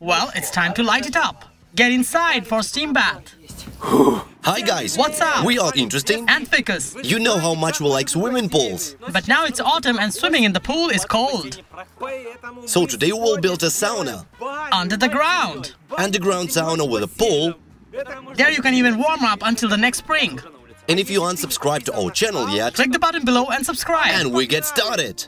Well, it's time to light it up. Get inside for steam bath. Hi guys. What's up? We are Interesting and Ficus. You know how much we like swimming pools. But now it's autumn and swimming in the pool is cold. So today we will build a sauna. Under the ground. Underground sauna with a pool. There you can even warm up until the next spring. And if you aren't subscribed to our channel yet, click the button below and subscribe. And we get started.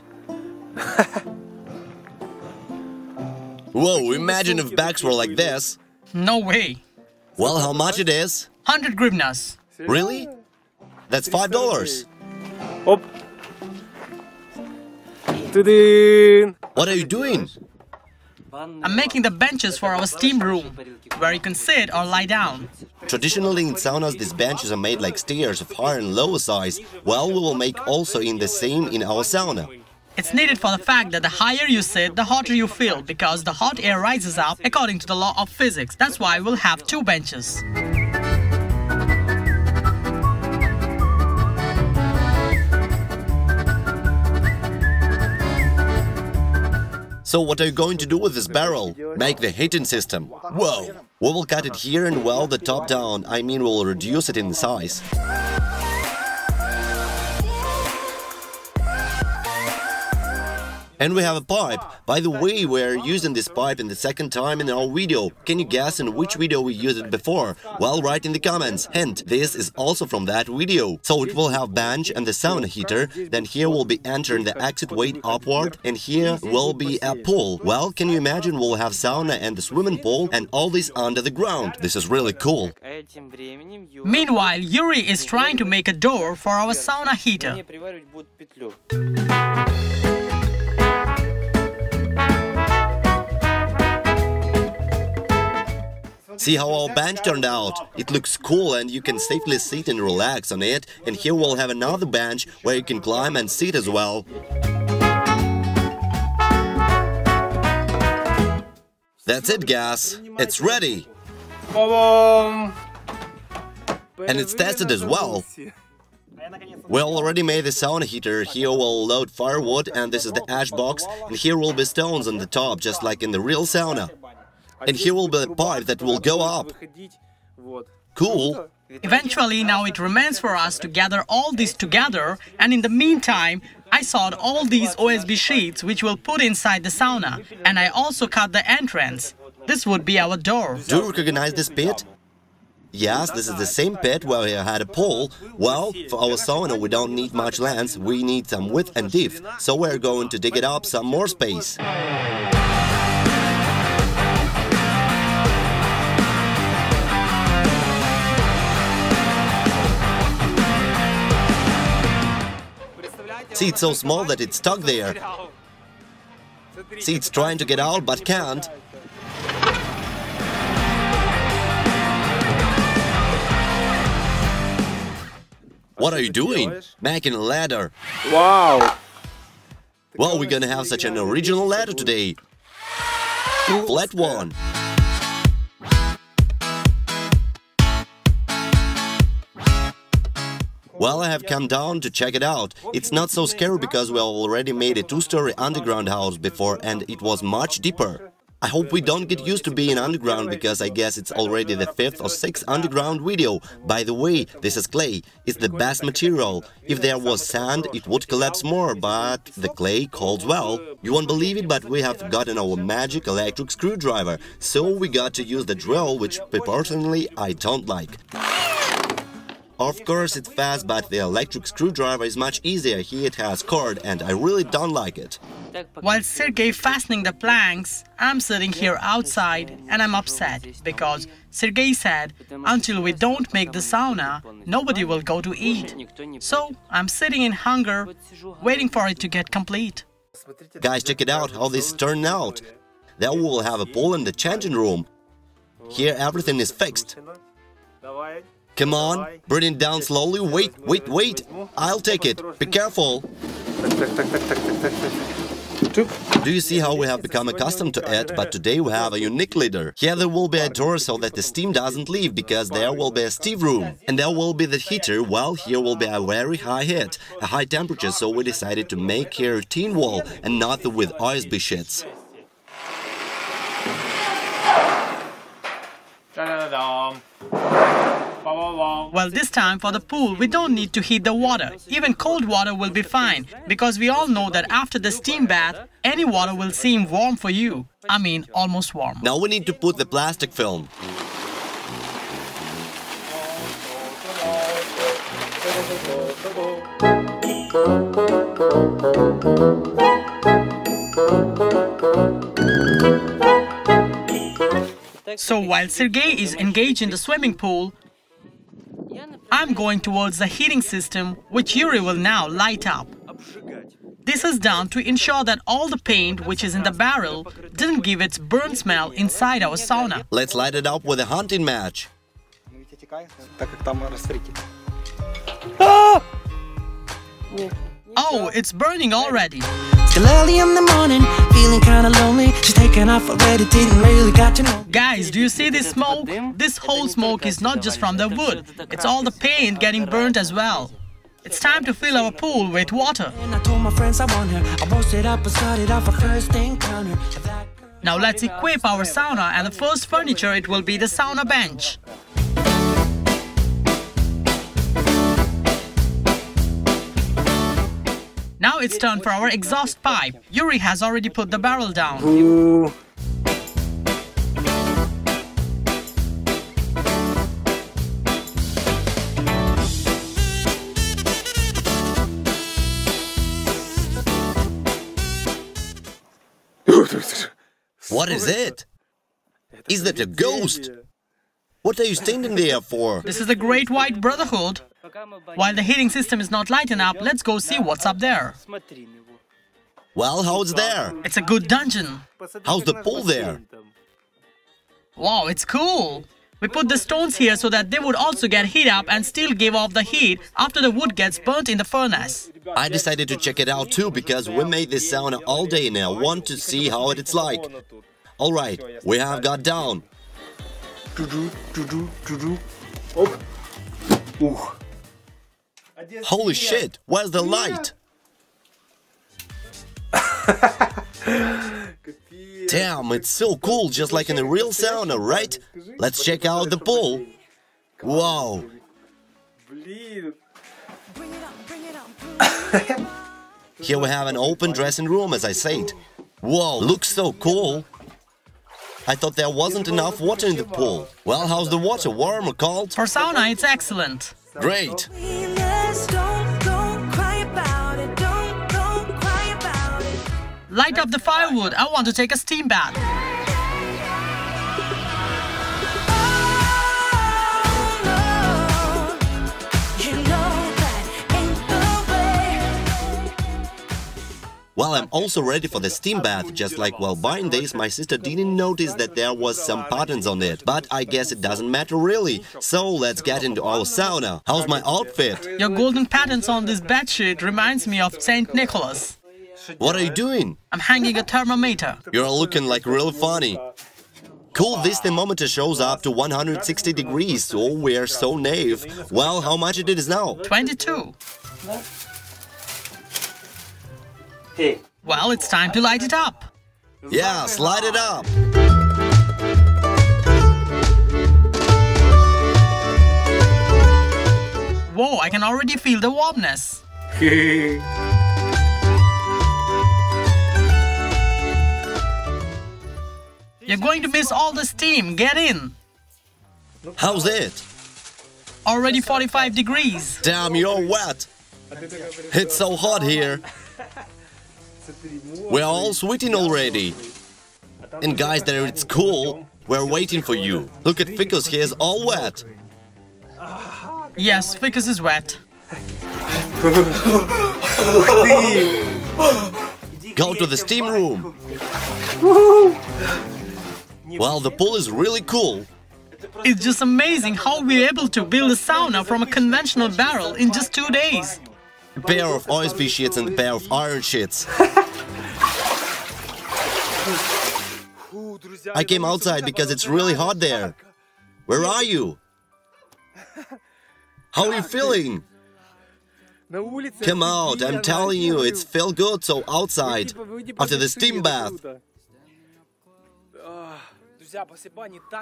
Whoa, imagine if bags were like this. No way. Well, how much it is? 100 hryvnias. Really? That's $5. Op. What are you doing? I'm making the benches for our steam room, where you can sit or lie down. Traditionally in saunas these benches are made like stairs of higher and lower size, while we will make also in the same in our sauna. It's needed for the fact that the higher you sit, the hotter you feel, because the hot air rises up according to the law of physics. That's why we'll have two benches. So what are you going to do with this barrel? Make the heating system. Whoa! We will cut it here and weld the top down. I mean, we'll reduce it in size. And we have a pipe. By the way, we are using this pipe in the second time in our video. Can you guess in which video we used it before? Well, write in the comments. Hint, this is also from that video. So it will have bench and the sauna heater. Then here will be entering the exit weight upward. And here will be a pool. Well, can you imagine we'll have sauna and the swimming pool and all this under the ground. This is really cool. Meanwhile, Yuri is trying to make a door for our sauna heater. See how our bench turned out. It looks cool and you can safely sit and relax on it. And here we'll have another bench where you can climb and sit as well. That's it, guys. It's ready. And it's tested as well. We already made the sauna heater. Here we'll load firewood and this is the ash box. And here will be stones on the top, just like in the real sauna. And here will be a pipe that will go up. Cool. Eventually, now it remains for us to gather all this together, and in the meantime, I sawed all these OSB sheets which we'll put inside the sauna, and I also cut the entrance. This would be our door. Do you recognize this pit? Yes, this is the same pit where we had a pool. Well, for our sauna we don't need much length, we need some width and depth, so we're going to dig it up some more space. See, it's so small that it's stuck there. See, it's trying to get out, but can't. What are you doing? Making a ladder. Wow! Well, we're gonna have such an original ladder today. Flat one. Well, I have come down to check it out. It's not so scary because we already made a two-story underground house before and it was much deeper. I hope we don't get used to being underground because I guess it's already the 5th or 6th underground video. By the way, this is clay. It's the best material. If there was sand, it would collapse more, but the clay holds well. You won't believe it, but we have gotten our magic electric screwdriver. So we got to use the drill, which personally I don't like. Of course it's fast, but the electric screwdriver is much easier. Here it has cord and I really don't like it. While Sergei fastening the planks, I'm sitting here outside and I'm upset because Sergei said, until we don't make the sauna, nobody will go to eat. So I'm sitting in hunger, waiting for it to get complete. Guys, check it out how this turned out. There we will have a pool in the changing room. Here everything is fixed. Come on, bring it down slowly, wait, I'll take it, be careful. Do you see how we have become accustomed to it, but today we have a unique leader. Here there will be a door so that the steam doesn't leave, because there will be a steam room. And there will be the heater, while here will be a very high heat, a high temperature, so we decided to make here a tin wall and not with OSB sheets. Well, this time for the pool, we don't need to heat the water. Even cold water will be fine, because we all know that after the steam bath, any water will seem warm for you. I mean, almost warm. Now we need to put the plastic film. So while Sergei is engaged in the swimming pool, I'm going towards the heating system, which Yuri will now light up. This is done to ensure that all the paint which is in the barrel didn't give its burn smell inside our sauna. Let's light it up with a hunting match. Oh, it's burning already. Still early in the morning, feeling kind of lonely. She's taken off already, didn't really got to know. Guys, do you see this smoke? This whole smoke is not just from the wood. It's all the paint getting burnt as well. It's time to fill our pool with water. Now let's equip our sauna, and the first furniture it will be the sauna bench. Now it's turn for our exhaust pipe. Yuri has already put the barrel down. Ooh. What is it? Is that a ghost? What are you standing there for? This is the Great White Brotherhood. While the heating system is not lighting up, let's go see what's up there. Well, how's there? It's a good dungeon. How's the pool there? Wow, it's cool. We put the stones here so that they would also get heat up and still give off the heat after the wood gets burnt in the furnace. I decided to check it out too, because we made this sauna all day and I want to see how it's like. All right, we have got down. Holy shit, where's the light? Damn, it's so cool, just like in a real sauna, right? Let's check out the pool. Wow. Here we have an open dressing room, as I said. Wow, looks so cool. I thought there wasn't enough water in the pool. Well, how's the water, warm or cold? For sauna, it's excellent. Great. Light up the firewood. I want to take a steam bath. Well, I'm also ready for the steam bath. Just like while buying this, my sister didn't notice that there was some patterns on it. But I guess it doesn't matter really. So let's get into our sauna. How's my outfit? Your golden patterns on this bedsheet reminds me of Saint Nicholas. What are you doing? I'm hanging a thermometer. You're looking like real funny. Cool, this thermometer shows up to 160 degrees, so we're so naive. Well, how much it is now? 22. Well, it's time to light it up. Yes, light it up. Whoa, I can already feel the warmness. You're going to miss all the steam. Get in. How's it? Already 45 degrees. Damn, you're wet. It's so hot here. We're all sweating already. And guys, there it's cool. We're waiting for you. Look at Ficus, he is all wet. Yes, Ficus is wet. Go to the steam room. Well, the pool is really cool. It's just amazing how we're able to build a sauna from a conventional barrel in just 2 days. A pair of OSB sheets and a pair of iron sheets. I came outside because it's really hot there. Where are you? How are you feeling? Come out, I'm telling you, it's feel good, so outside, after the steam bath.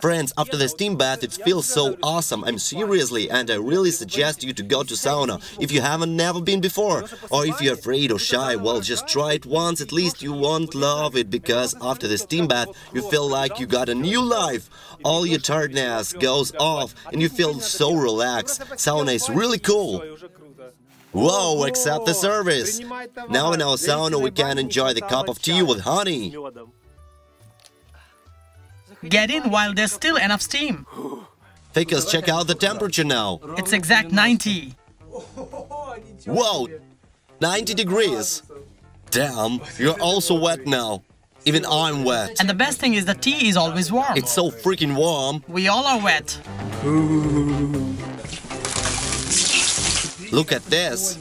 Friends, after the steam bath, it feels so awesome. I'm seriously, and I really suggest you to go to sauna if you haven't never been before. Or if you're afraid or shy, well, just try it once, at least you won't love it, because after the steam bath, you feel like you got a new life. All your tiredness goes off, and you feel so relaxed. Sauna is really cool. Wow, accept the service! Now in our sauna we can enjoy the cup of tea with honey. Get in while there's still enough steam. Ficus, check out the temperature now. It's exact 90. Wow, 90 degrees. Damn, you're also wet now. Even I'm wet. And the best thing is the tea is always warm. It's so freaking warm. We all are wet. Look at this.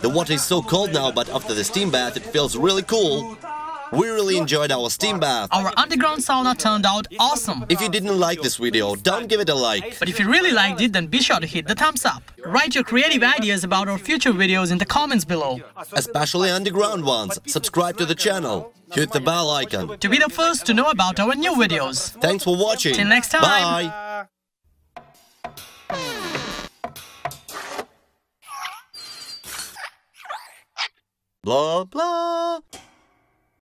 The water is so cold now, but after the steam bath it feels really cool. We really enjoyed our steam bath. Our underground sauna turned out awesome. If you didn't like this video, don't give it a like. But if you really liked it, then be sure to hit the thumbs up. Write your creative ideas about our future videos in the comments below. Especially underground ones. Subscribe to the channel. Hit the bell icon to be the first to know about our new videos. Thanks for watching. Till next time. Bye. Blah, blah.